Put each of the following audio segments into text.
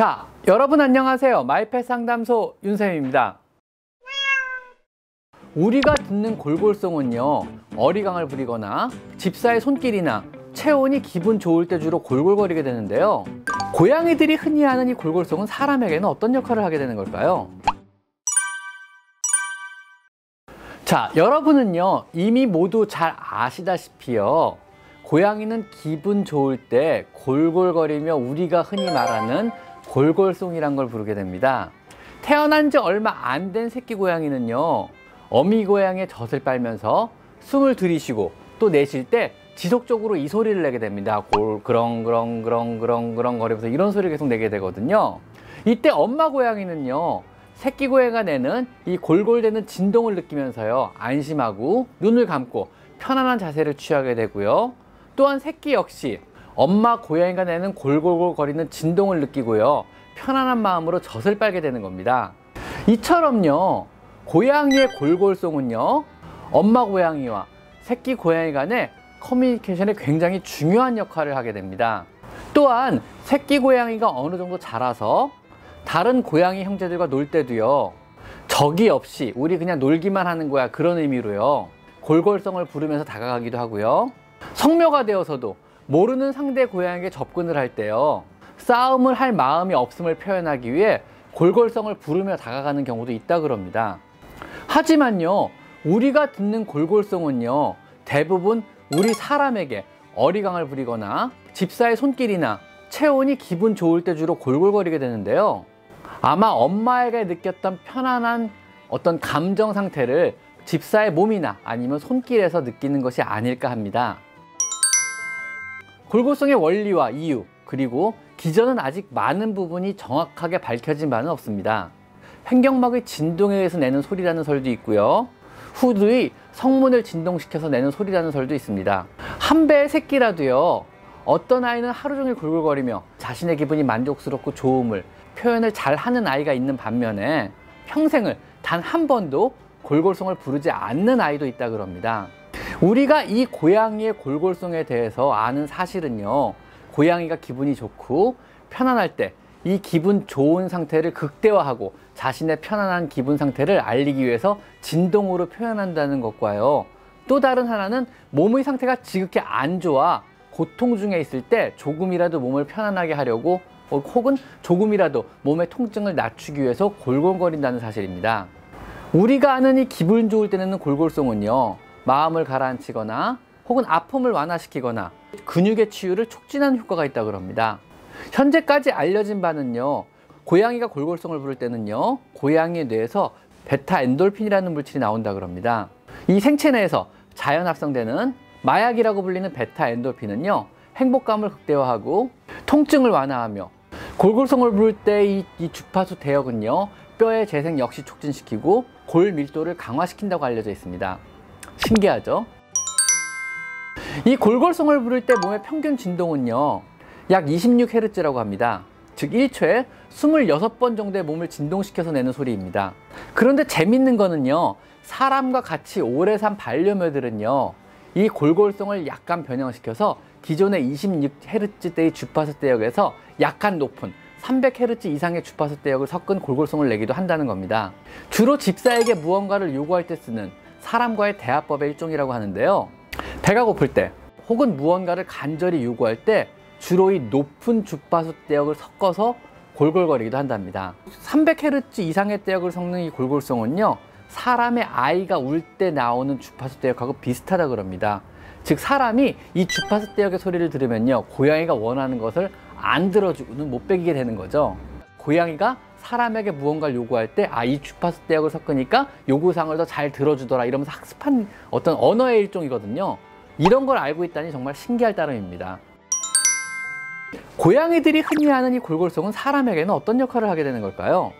자, 여러분 안녕하세요. 마이펫 상담소 윤쌤입니다. 우리가 듣는 골골송은요, 어리광을 부리거나 집사의 손길이나 체온이 기분 좋을 때 주로 골골거리게 되는데요. 고양이들이 흔히 하는 이 골골송은 사람에게는 어떤 역할을 하게 되는 걸까요? 자, 여러분은요, 이미 모두 잘 아시다시피요, 고양이는 기분 좋을 때 골골거리며 우리가 흔히 말하는 골골송이란 걸 부르게 됩니다. 태어난 지 얼마 안 된 새끼 고양이는요, 어미 고양이의 젖을 빨면서 숨을 들이쉬고 또 내쉴 때 지속적으로 이 소리를 내게 됩니다. 그렁그렁그렁그렁그렁 거리면서 이런 소리를 계속 내게 되거든요. 이때 엄마 고양이는요, 새끼 고양이가 내는 이 골골대는 진동을 느끼면서요, 안심하고 눈을 감고 편안한 자세를 취하게 되고요. 또한 새끼 역시 엄마 고양이가 내는 골골골 거리는 진동을 느끼고요, 편안한 마음으로 젖을 빨게 되는 겁니다. 이처럼요, 고양이의 골골송은요, 엄마 고양이와 새끼 고양이 간의 커뮤니케이션에 굉장히 중요한 역할을 하게 됩니다. 또한 새끼 고양이가 어느 정도 자라서 다른 고양이 형제들과 놀 때도요, 적이 없이 우리 그냥 놀기만 하는 거야, 그런 의미로요, 골골송을 부르면서 다가가기도 하고요. 성묘가 되어서도 모르는 상대 고양이에게 접근을 할 때요, 싸움을 할 마음이 없음을 표현하기 위해 골골송을 부르며 다가가는 경우도 있다 그럽니다. 하지만요, 우리가 듣는 골골송은요, 대부분 우리 사람에게 어리광을 부리거나 집사의 손길이나 체온이 기분 좋을 때 주로 골골거리게 되는데요, 아마 엄마에게 느꼈던 편안한 어떤 감정 상태를 집사의 몸이나 아니면 손길에서 느끼는 것이 아닐까 합니다. 골골송의 원리와 이유, 그리고 기전은 아직 많은 부분이 정확하게 밝혀진 바는 없습니다. 횡격막의 진동에 의해서 내는 소리라는 설도 있고요, 후두의 성문을 진동시켜서 내는 소리라는 설도 있습니다. 한 배의 새끼라도요, 어떤 아이는 하루 종일 골골거리며 자신의 기분이 만족스럽고 좋음을 표현을 잘하는 아이가 있는 반면에 평생을 단 한 번도 골골송을 부르지 않는 아이도 있다 그럽니다. 우리가 이 고양이의 골골송에 대해서 아는 사실은요, 고양이가 기분이 좋고 편안할 때 이 기분 좋은 상태를 극대화하고 자신의 편안한 기분 상태를 알리기 위해서 진동으로 표현한다는 것과요, 또 다른 하나는 몸의 상태가 지극히 안 좋아 고통 중에 있을 때 조금이라도 몸을 편안하게 하려고 혹은 조금이라도 몸의 통증을 낮추기 위해서 골골거린다는 사실입니다. 우리가 아는 이 기분 좋을 때 내는 골골송은요, 마음을 가라앉히거나 혹은 아픔을 완화시키거나 근육의 치유를 촉진하는 효과가 있다 그럽니다. 현재까지 알려진 바는요, 고양이가 골골송을 부를 때는요, 고양이의 뇌에서 베타 엔돌핀이라는 물질이 나온다 그럽니다. 이 생체 내에서 자연 합성되는 마약이라고 불리는 베타 엔돌핀은요, 행복감을 극대화하고 통증을 완화하며, 골골송을 부를 때 이 주파수 대역은요, 뼈의 재생 역시 촉진시키고 골 밀도를 강화시킨다고 알려져 있습니다. 신기하죠? 이 골골송을 부를 때 몸의 평균 진동은요, 약 26Hz라고 합니다. 즉 1초에 26번 정도의 몸을 진동시켜서 내는 소리입니다. 그런데 재밌는 거는요, 사람과 같이 오래 산 반려묘들은요, 이 골골송을 약간 변형시켜서 기존의 26Hz대의 주파수 대역에서 약간 높은 300Hz 이상의 주파수 대역을 섞은 골골송을 내기도 한다는 겁니다. 주로 집사에게 무언가를 요구할 때 쓰는 사람과의 대화법의 일종이라고 하는데요, 배가 고플 때 혹은 무언가를 간절히 요구할 때 주로 이 높은 주파수 대역을 섞어서 골골거리기도 한답니다. 300Hz 이상의 대역을 섞는 이 골골송은요, 사람의 아이가 울 때 나오는 주파수 대역하고 비슷하다 그럽니다. 즉 사람이 이 주파수 대역의 소리를 들으면요, 고양이가 원하는 것을 안 들어주고는 못 베기게 되는 거죠. 고양이가 사람에게 무언가를 요구할 때 아, 이 주파수 대역을 섞으니까 요구사항을 더 잘 들어주더라, 이러면서 학습한 어떤 언어의 일종이거든요. 이런 걸 알고 있다니 정말 신기할 따름입니다. 고양이들이 흔히 하는 이 골골송은 사람에게는 어떤 역할을 하게 되는 걸까요?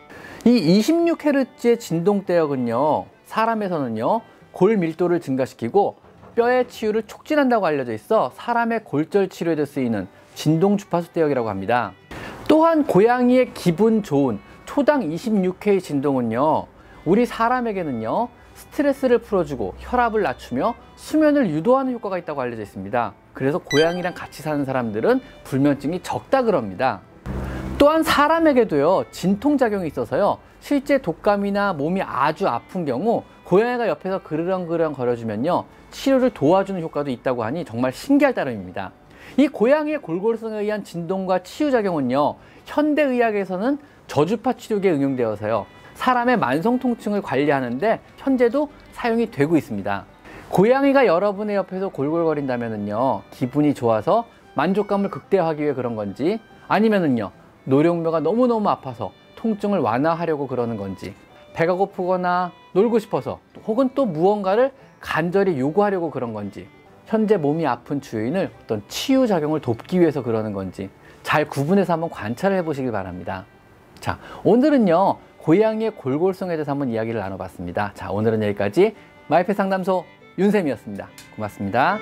이 26Hz의 진동 대역은요, 사람에서는요, 골 밀도를 증가시키고 뼈의 치유를 촉진한다고 알려져 있어 사람의 골절 치료에도 쓰이는 진동 주파수 대역이라고 합니다. 또한 고양이의 기분 좋은 초당 26Hz의 진동은요, 우리 사람에게는요, 스트레스를 풀어주고 혈압을 낮추며 수면을 유도하는 효과가 있다고 알려져 있습니다. 그래서 고양이랑 같이 사는 사람들은 불면증이 적다 그럽니다. 또한 사람에게도요, 진통작용이 있어서요, 실제 독감이나 몸이 아주 아픈 경우 고양이가 옆에서 그르렁그르렁 거려주면요, 치료를 도와주는 효과도 있다고 하니 정말 신기할 따름입니다. 이 고양이의 골골성에 의한 진동과 치유작용은요, 현대의학에서는 저주파 치료기에 응용되어서요, 사람의 만성통증을 관리하는데 현재도 사용이 되고 있습니다. 고양이가 여러분의 옆에서 골골거린다면은요, 기분이 좋아서 만족감을 극대화하기 위해 그런 건지, 아니면은요, 노령묘가 너무너무 아파서 통증을 완화하려고 그러는 건지, 배가 고프거나 놀고 싶어서, 혹은 또 무언가를 간절히 요구하려고 그런 건지, 현재 몸이 아픈 주인을 어떤 치유작용을 돕기 위해서 그러는 건지 잘 구분해서 한번 관찰을 해보시길 바랍니다. 자, 오늘은요, 고양이의 골골성에 대해서 한번 이야기를 나눠봤습니다. 자, 오늘은 여기까지 마이펫 상담소 윤쌤이었습니다. 고맙습니다.